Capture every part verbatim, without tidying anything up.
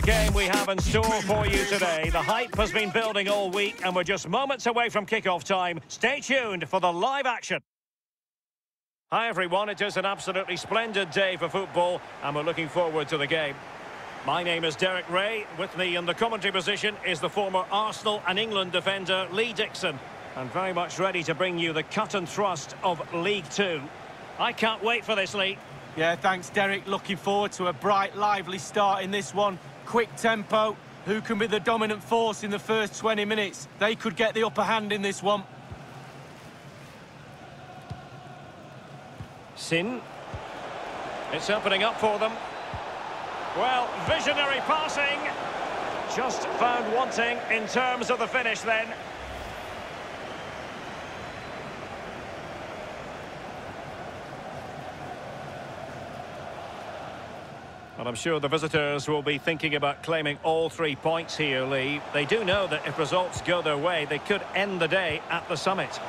the game we have in store for you today. The hype has been building all week and we're just moments away from kick-off time. Stay tuned for the live action. Hi everyone, it is an absolutely splendid day for football and we're looking forward to the game. My name is Derek Ray. With me in the commentary position is the former Arsenal and England defender Lee Dixon, and very much ready to bring you the cut and thrust of League Two. I can't wait for this, Lee. Yeah, thanks, Derek. Looking forward to a bright, lively start in this one. Quick tempo. Who can be the dominant force in the first twenty minutes? They could get the upper hand in this one. Sin. It's opening up for them. Well, visionary passing. Just found wanting in terms of the finish then. And I'm sure the visitors will be thinking about claiming all three points here, Lee. They do know that if results go their way, they could end the day at the summit.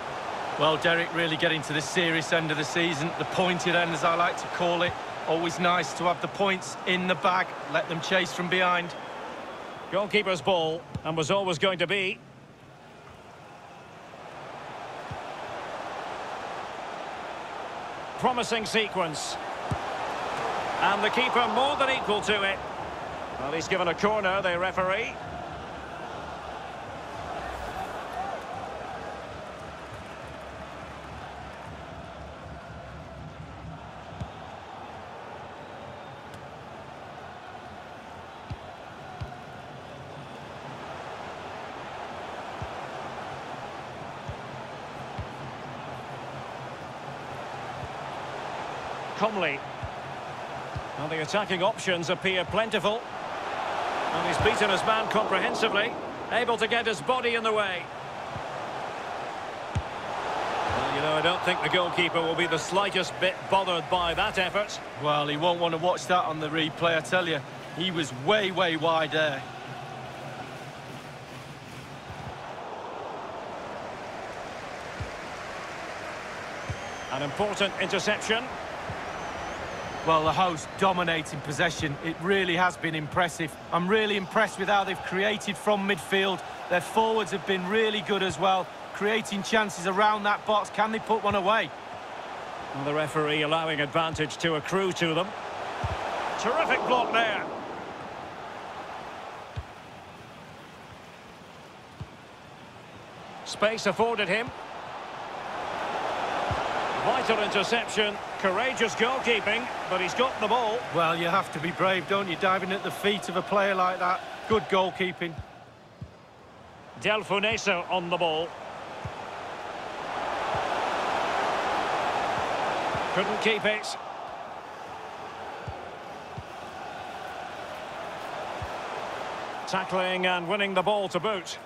Well, Derek, really getting to the serious end of the season, the pointed end, as I like to call it. Always nice to have the points in the bag, let them chase from behind. Goalkeeper's ball, and was always going to be. Promising sequence. And the keeper more than equal to it. Well, he's given a corner, the referee. Comley. Well, the attacking options appear plentiful. And he's beaten his man comprehensively. Able to get his body in the way. Well, you know, I don't think the goalkeeper will be the slightest bit bothered by that effort. Well, he won't want to watch that on the replay, I tell you. He was way, way wide there. An important interception. Well, the host dominating possession. It really has been impressive. I'm really impressed with how they've created from midfield. Their forwards have been really good as well, creating chances around that box. Can they put one away? And the referee allowing advantage to accrue to them. Terrific block there. Space afforded him. Vital interception, courageous goalkeeping, but he's got the ball. Well, you have to be brave, don't you, diving at the feet of a player like that. Good goalkeeping. Del Funeso on the ball. Couldn't keep it. Tackling and winning the ball to boot.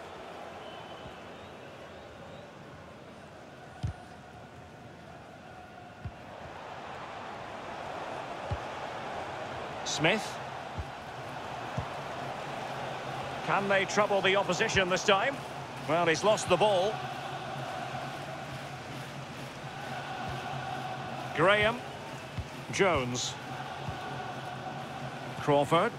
Smith. Can they trouble the opposition this time? Well, he's lost the ball. Graham. Jones. Crawford.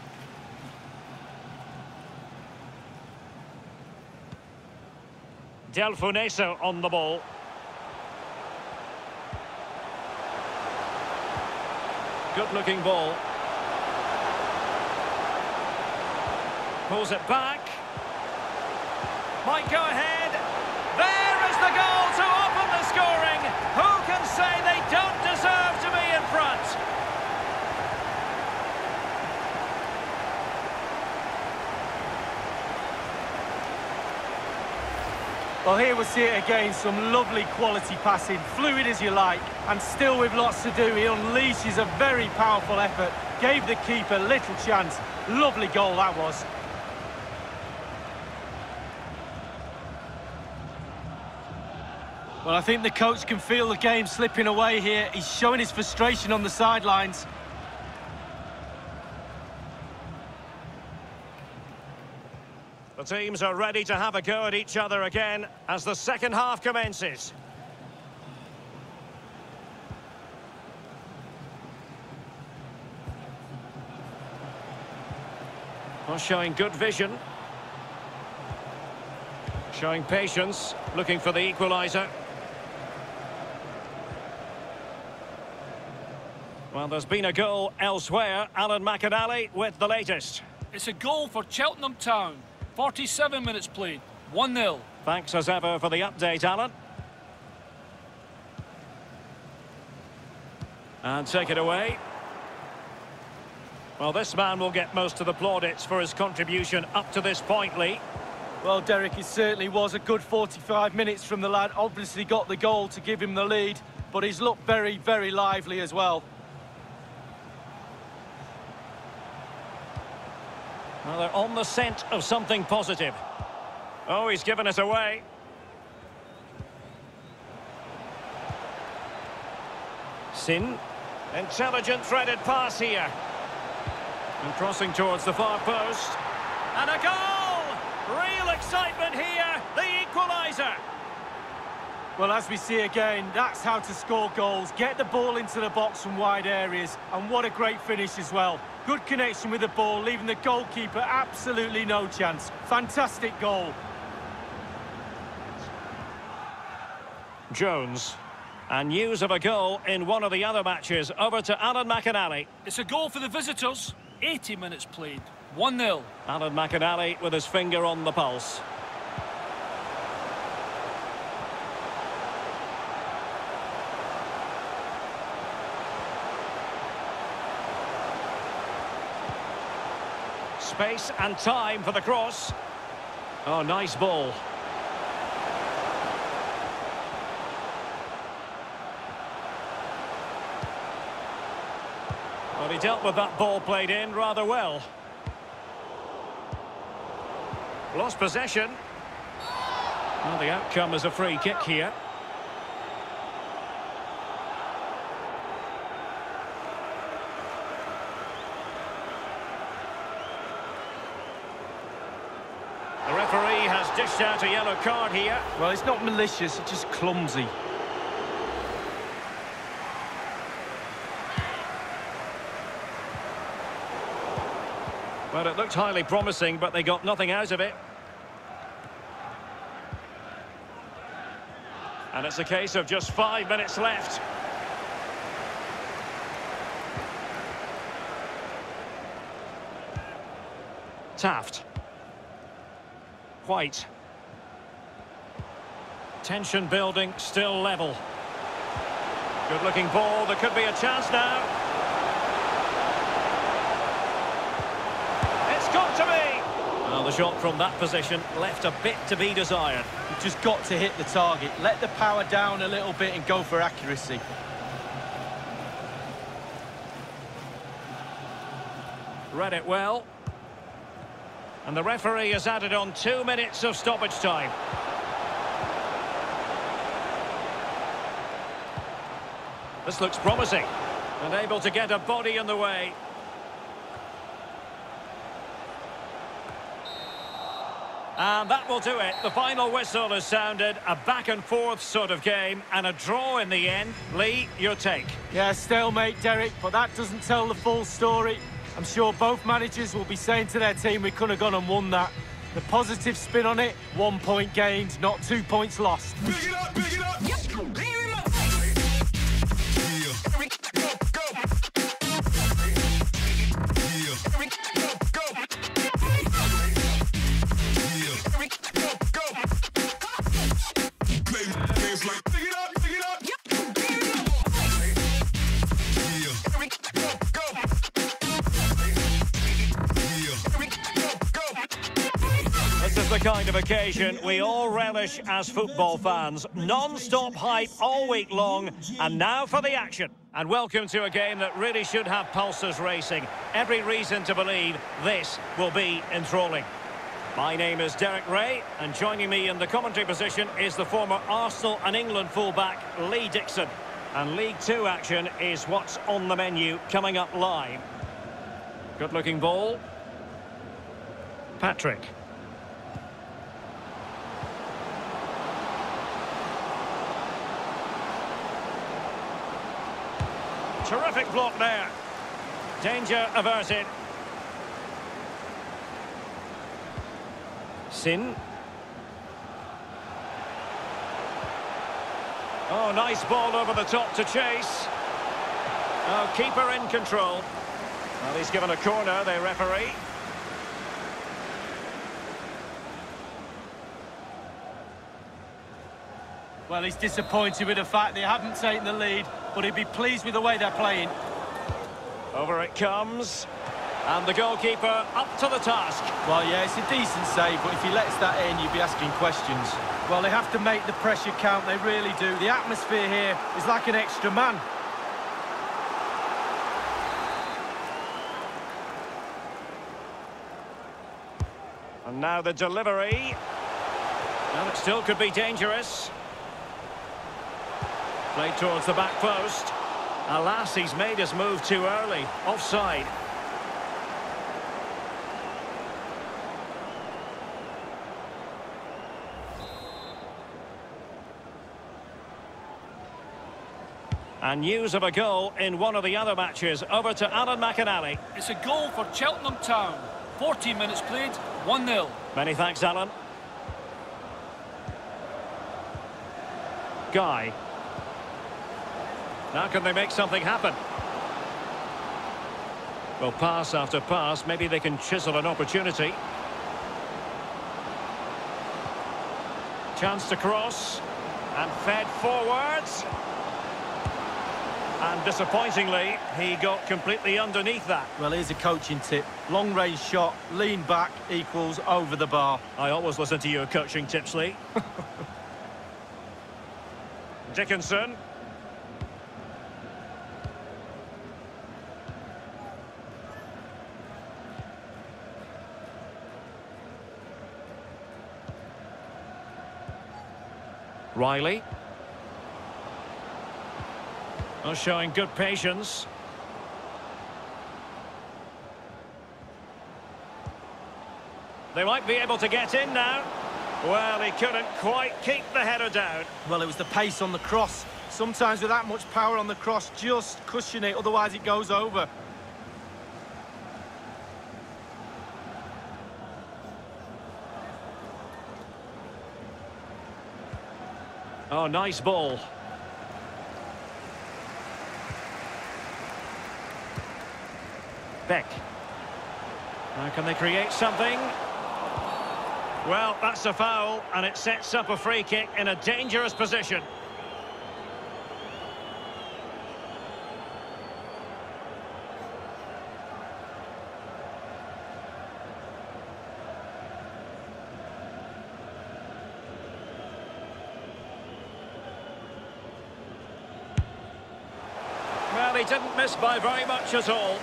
Del Funeso on the ball. Good-looking ball. Pulls it back. Might go ahead. There is the goal to open the scoring. Who can say they don't deserve to be in front? Well, here we see it again. Some lovely quality passing, fluid as you like, and still with lots to do. He unleashes a very powerful effort. Gave the keeper little chance. Lovely goal that was. Well, I think the coach can feel the game slipping away here. He's showing his frustration on the sidelines. The teams are ready to have a go at each other again as the second half commences. Well, showing good vision. Showing patience, looking for the equaliser. Well, there's been a goal elsewhere. Alan McInally with the latest. It's a goal for Cheltenham Town. forty-seven minutes played, one nil. Thanks as ever for the update, Alan. And take it away. Well, this man will get most of the plaudits for his contribution up to this point, Lee. Well, Derek, it certainly was a good forty-five minutes from the lad. Obviously got the goal to give him the lead, but he's looked very, very lively as well. Well, they're on the scent of something positive. Oh, he's given it away. Sin. Intelligent threaded pass here. And crossing towards the far post. And a goal! Real excitement here. The equaliser. Well, as we see again, that's how to score goals. Get the ball into the box from wide areas. And what a great finish as well. Good connection with the ball, leaving the goalkeeper absolutely no chance. Fantastic goal. Jones. And news of a goal in one of the other matches. Over to Alan McInally. It's a goal for the visitors. eighty minutes played. one nil. Alan McInally with his finger on the pulse. Space and time for the cross. Oh, nice ball. Well, he dealt with that ball played in rather well. Lost possession. Well, the outcome is a free kick here. Dished out a yellow card here. Well, it's not malicious, it's just clumsy. Well, it looked highly promising, but they got nothing out of it. And it's a case of just five minutes left. Taft. White. Tension building, still level. Good looking ball, there could be a chance now. It's got to be! Well, the shot from that position left a bit to be desired. You've just got to hit the target, let the power down a little bit and go for accuracy. Read it well. And the referee has added on two minutes of stoppage time. This looks promising. And able to get a body in the way. And that will do it. The final whistle has sounded. A back-and-forth sort of game and a draw in the end. Lee, your take. Yeah, stalemate, Derek, but that doesn't tell the full story. I'm sure both managers will be saying to their team, we could have gone and won that. The positive spin on it, one point gained, not two points lost. Big it up, big it up. Yep. Kind of occasion we all relish as football fans. Non-stop hype all week long, and now for the action. And welcome to a game that really should have pulses racing. Every reason to believe this will be enthralling. My name is Derek Ray, and joining me in the commentary position is the former Arsenal and England fullback Lee Dixon. And League Two action is what's on the menu coming up live. Good looking ball. Patrick. Terrific block there. Danger averted. Dixon. Oh, nice ball over the top to chase. Oh, keeper in control. Well, he's given a corner, the referee. Well, he's disappointed with the fact they haven't taken the lead, but he'd be pleased with the way they're playing. Over it comes. And the goalkeeper up to the task. Well, yeah, it's a decent save, but if he lets that in, you'd be asking questions. Well, they have to make the pressure count, they really do. The atmosphere here is like an extra man. And now the delivery. Well, it still could be dangerous. Played towards the back post. Alas, he's made his move too early. Offside. And news of a goal in one of the other matches. Over to Alan McInally. It's a goal for Cheltenham Town. fourteen minutes played, one nil. Many thanks, Alan. Guy. Now can they make something happen? Well, pass after pass, maybe they can chisel an opportunity. Chance to cross. And fed forwards. And disappointingly, he got completely underneath that. Well, here's a coaching tip. Long-range shot, lean back, equals over the bar. I always listen to your coaching tips, Lee. Dickinson. Riley. Well, showing good patience. They might be able to get in now. Well, he couldn't quite keep the header down. Well, it was the pace on the cross. Sometimes with that much power on the cross, just cushion it, otherwise it goes over. Oh, nice ball. Beck. Now can they create something? Well, that's a foul, and it sets up a free kick in a dangerous position. Well, he didn't miss by very much at all.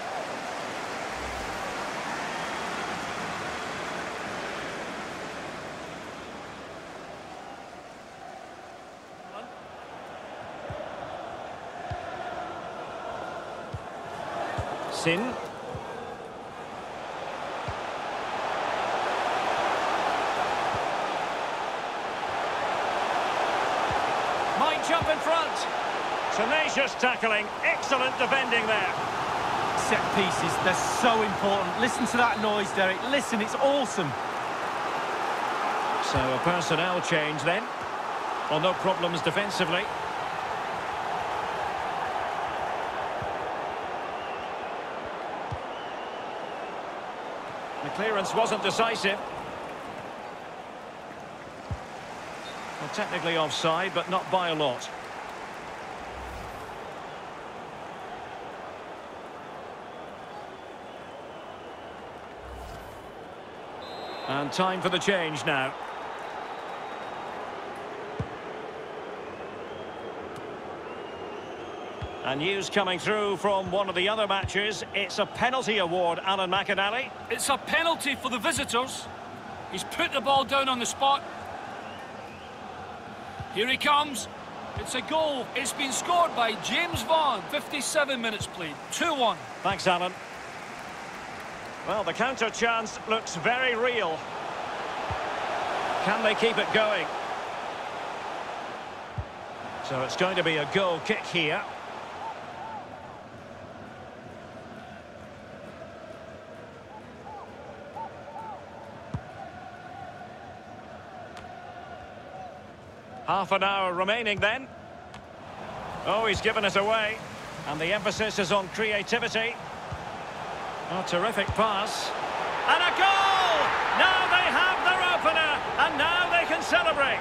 In. Might jump in front. Tenacious tackling, excellent defending there. Set pieces, they're so important. Listen to that noise, Derek. Listen, it's awesome. So a personnel change then. Well, no problems defensively. The clearance wasn't decisive. Well, technically offside, but not by a lot. And time for the change now. And news coming through from one of the other matches. It's a penalty award, Alan McInally. It's a penalty for the visitors. He's put the ball down on the spot. Here he comes. It's a goal. It's been scored by James Vaughan. fifty-seven minutes played. two one. Thanks, Alan. Well, the counter chance looks very real. Can they keep it going? So it's going to be a goal kick here. Half an hour remaining then. Oh, he's given it away. And the emphasis is on creativity. A terrific pass. And a goal! Now they have their opener. And now they can celebrate.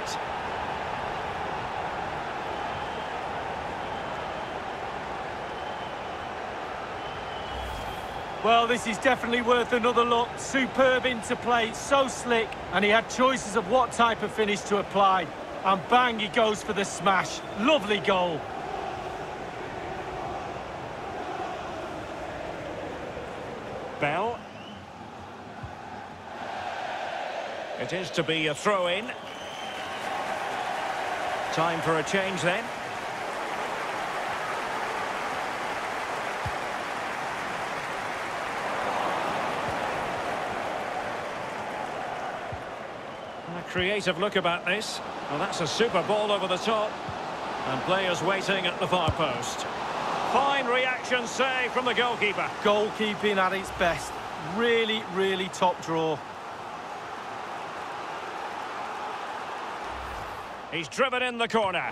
Well, this is definitely worth another look. Superb interplay, so slick. And he had choices of what type of finish to apply. And bang, he goes for the smash. Lovely goal. Bell. It is to be a throw-in. Time for a change then. A creative look about this. Well, that's a super ball over the top. And players waiting at the far post. Fine reaction save from the goalkeeper. Goalkeeping at its best. Really, really top draw. He's driven in the corner.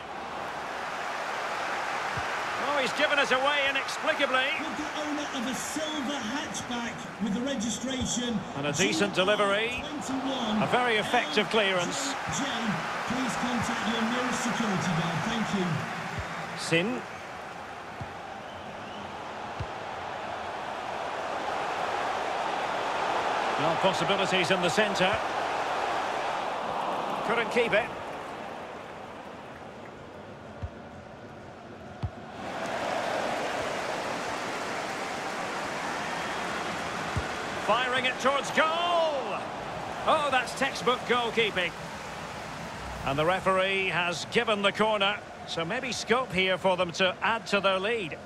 Oh, he's given us away inexplicably. With the owner of a silver hatchback with the registration. And a decent delivery. A very effective clearance. Jay, please contact your nearest security guard. Thank you. Sin. No possibilities in the centre. Couldn't keep it. Firing it towards goal. Oh, that's textbook goalkeeping. And the referee has given the corner. So maybe scope here for them to add to their lead.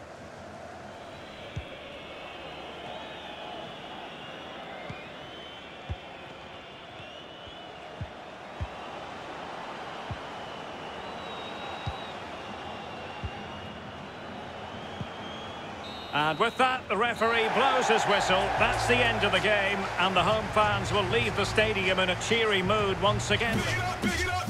And with that, the referee blows his whistle. That's the end of the game, and the home fans will leave the stadium in a cheery mood once again. Pick it up, pick it up.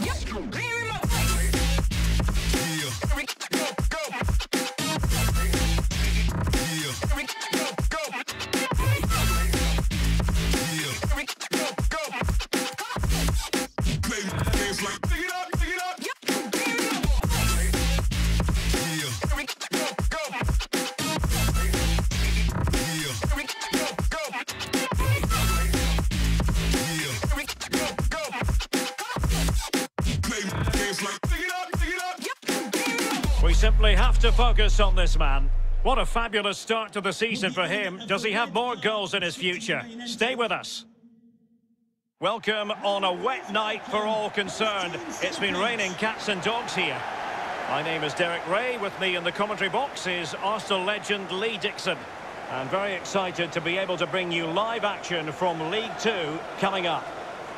Simply have to focus on this man. What a fabulous start to the season for him. Does he have more goals in his future? Stay with us. Welcome on a wet night for all concerned. It's been raining cats and dogs here. My name is Derek Ray. With me in the commentary box is Arsenal legend Lee Dixon. I'm very excited to be able to bring you live action from League Two coming up.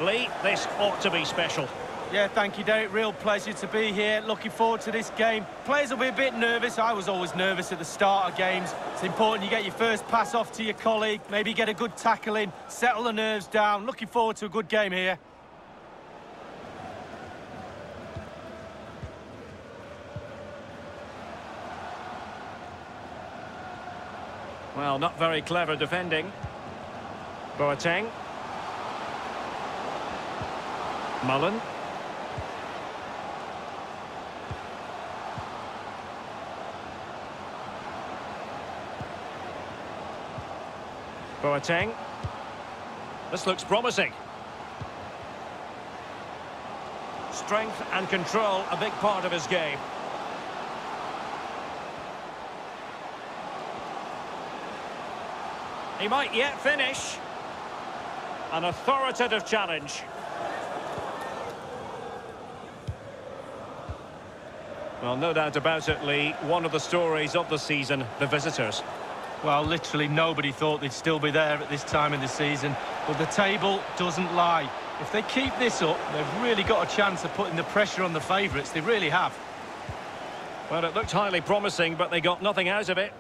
Lee, this ought to be special. Yeah, thank you, Derek. Real pleasure to be here. Looking forward to this game. Players will be a bit nervous. I was always nervous at the start of games. It's important you get your first pass off to your colleague, maybe get a good tackle in, settle the nerves down. Looking forward to a good game here. Well, not very clever defending. Boateng. Mullen. Boateng. This looks promising. Strength and control, a big part of his game. He might yet finish. An authoritative challenge. Well, no doubt about it, Lee, one of the stories of the season, the visitors. Well, literally nobody thought they'd still be there at this time in the season, but the table doesn't lie. If they keep this up, they've really got a chance of putting the pressure on the favourites. They really have. Well, it looked highly promising, but they got nothing out of it.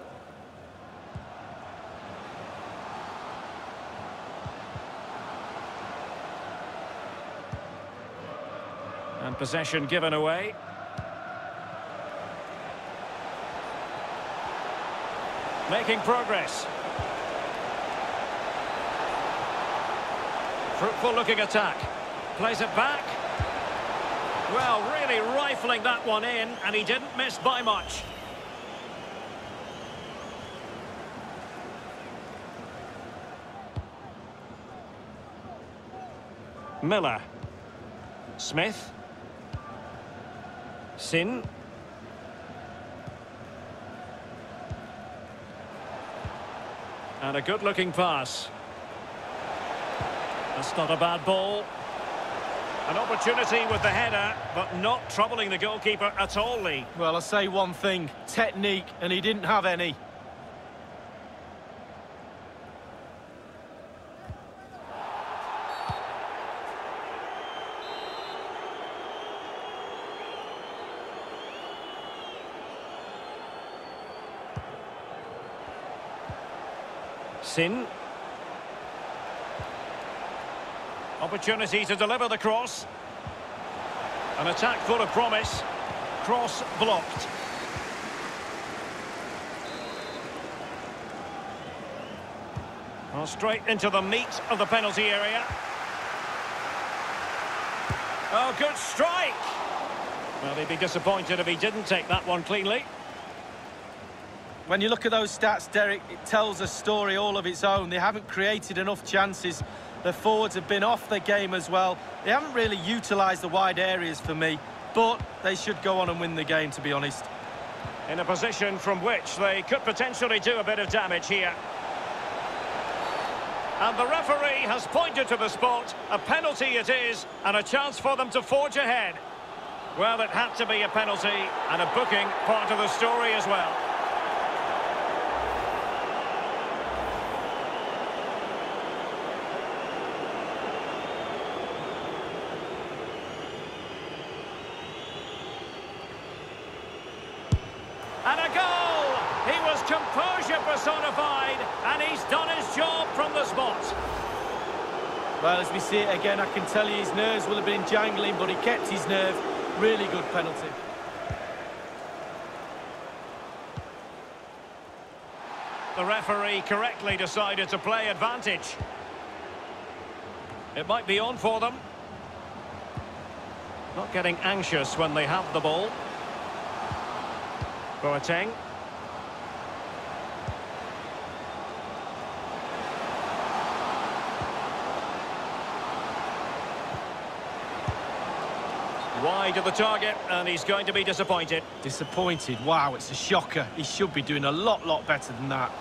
And possession given away. making progress. Fruitful looking attack. Plays it back. Well, really rifling that one in, and he didn't miss by much. Miller. Smith. Sin. And a good-looking pass. That's not a bad ball. An opportunity with the header, but not troubling the goalkeeper at all, Lee. Well, I say one thing, technique, and he didn't have any. Sin. Opportunity to deliver the cross. An attack full of promise. Cross blocked. Well, straight into the meat of the penalty area. Oh, good strike! Well, he'd be disappointed if he didn't take that one cleanly. When you look at those stats, Derek, it tells a story all of its own. They haven't created enough chances. Their forwards have been off their game as well. They haven't really utilised the wide areas for me, but they should go on and win the game, to be honest. In a position from which they could potentially do a bit of damage here. And the referee has pointed to the spot. A penalty it is, and a chance for them to forge ahead. Well, it had to be a penalty, and a booking part of the story as well. And a goal! He was composure personified, and he's done his job from the spot. Well, as we see it again, I can tell you his nerves will have been jangling, but he kept his nerve. Really good penalty. The referee correctly decided to play advantage. It might be on for them. Not getting anxious when they have the ball. Boateng. Wide of the target, and he's going to be disappointed. Disappointed? Wow, it's a shocker. He should be doing a lot, lot better than that.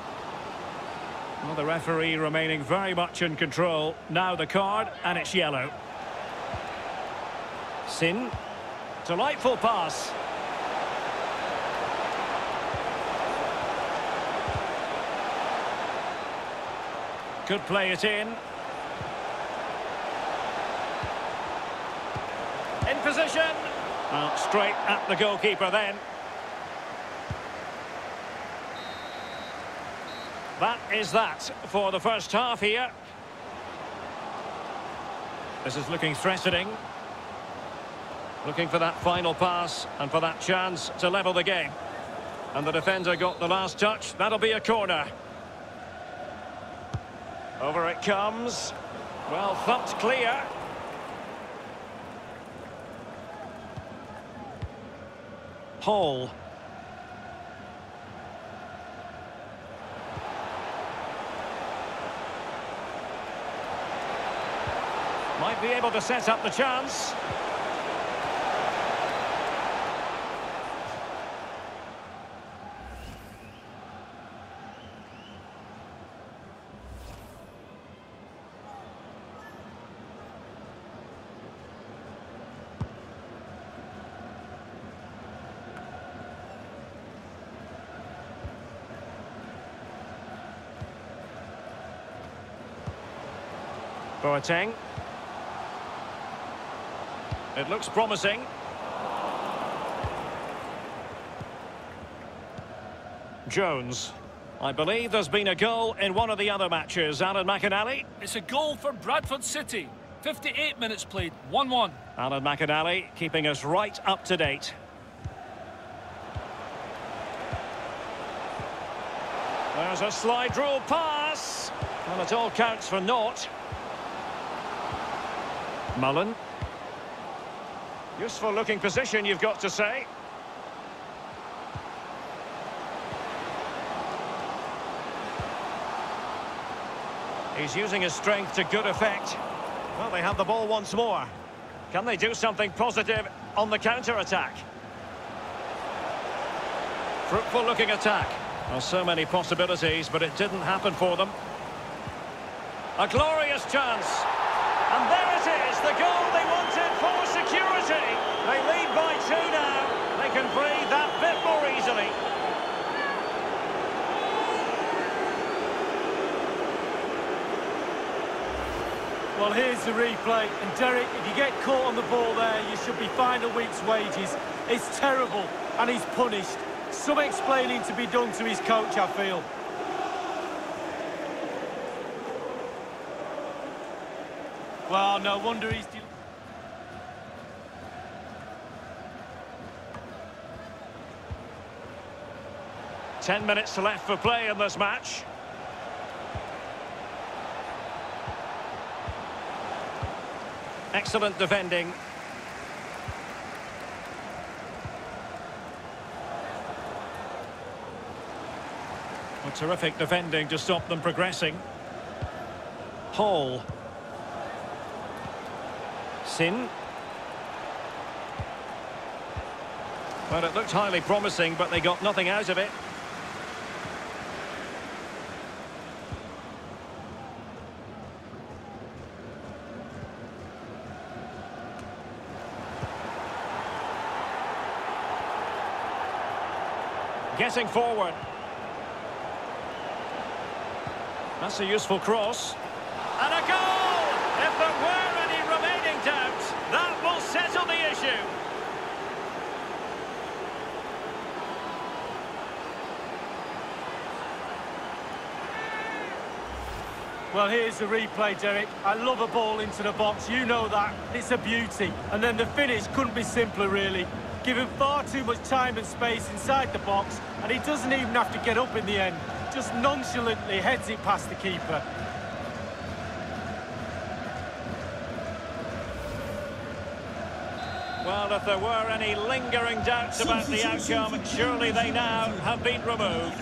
Well, the referee remaining very much in control. Now the card, and it's yellow. Sin. Delightful pass. Could play it in. In position. Out straight at the goalkeeper then. That is that for the first half here. This is looking threatening. Looking for that final pass and for that chance to level the game. And the defender got the last touch. That'll be a corner. Over it comes. Well, thumped clear. Hall. Might be able to set up the chance. Boateng. It looks promising. Jones. I believe there's been a goal in one of the other matches. Alan McInally. It's a goal for Bradford City. fifty-eight minutes played, one one. Alan McInally keeping us right up to date. There's a slide rule pass, and it all counts for naught. Mullen. Useful looking position, you've got to say. He's using his strength to good effect. Well, they have the ball once more. Can they do something positive on the counter-attack? Fruitful looking attack. Well, so many possibilities, but it didn't happen for them. A glorious chance. And there it is, the goal they wanted for security. They lead by two now. They can breathe that bit more easily. Well, here's the replay, and Derek, if you get caught on the ball there, you should be fined a week's wages. It's terrible, and he's punished. Some explaining to be done to his coach, I feel. Well, no wonder he's... Ten minutes left for play in this match. Excellent defending. Well, terrific defending to stop them progressing. Hall. Sin. Well, it looked highly promising, but they got nothing out of it. Getting forward. That's a useful cross. And a goal! If there were any remaining doubts, that will settle the issue. Well, here's the replay, Derek. I love a ball into the box. You know that. It's a beauty. And then the finish couldn't be simpler, really. Given far too much time and space inside the box, and he doesn't even have to get up in the end. Just nonchalantly heads it past the keeper. Well, if there were any lingering doubts about the outcome, surely they now have been removed.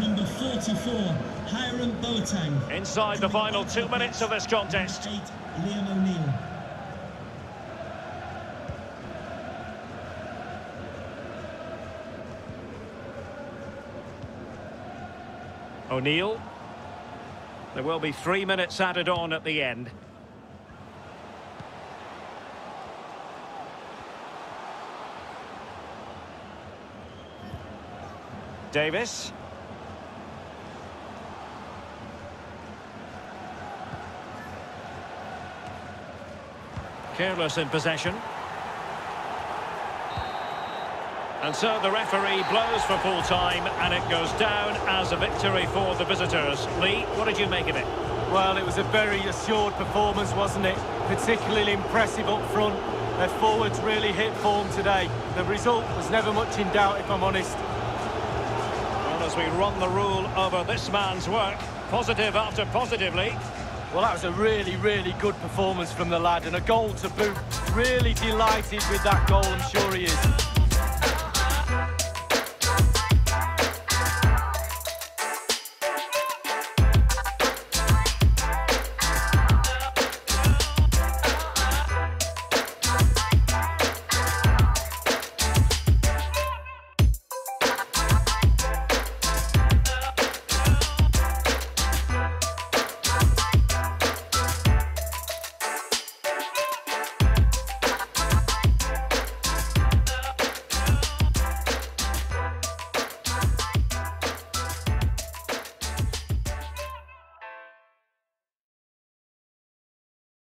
Number forty-four, Hiram Boateng. Inside the final two minutes of this contest. O'Neill. There will be three minutes added on at the end. Davis. Careless in possession. And so the referee blows for full time, and it goes down as a victory for the visitors. Lee, what did you make of it? Well, it was a very assured performance, wasn't it? Particularly impressive up front. Their forwards really hit form today. The result was never much in doubt, if I'm honest. Well, as we run the rule over this man's work, positive after positively. Well, that was a really, really good performance from the lad, and a goal to boot. Really delighted with that goal, I'm sure he is.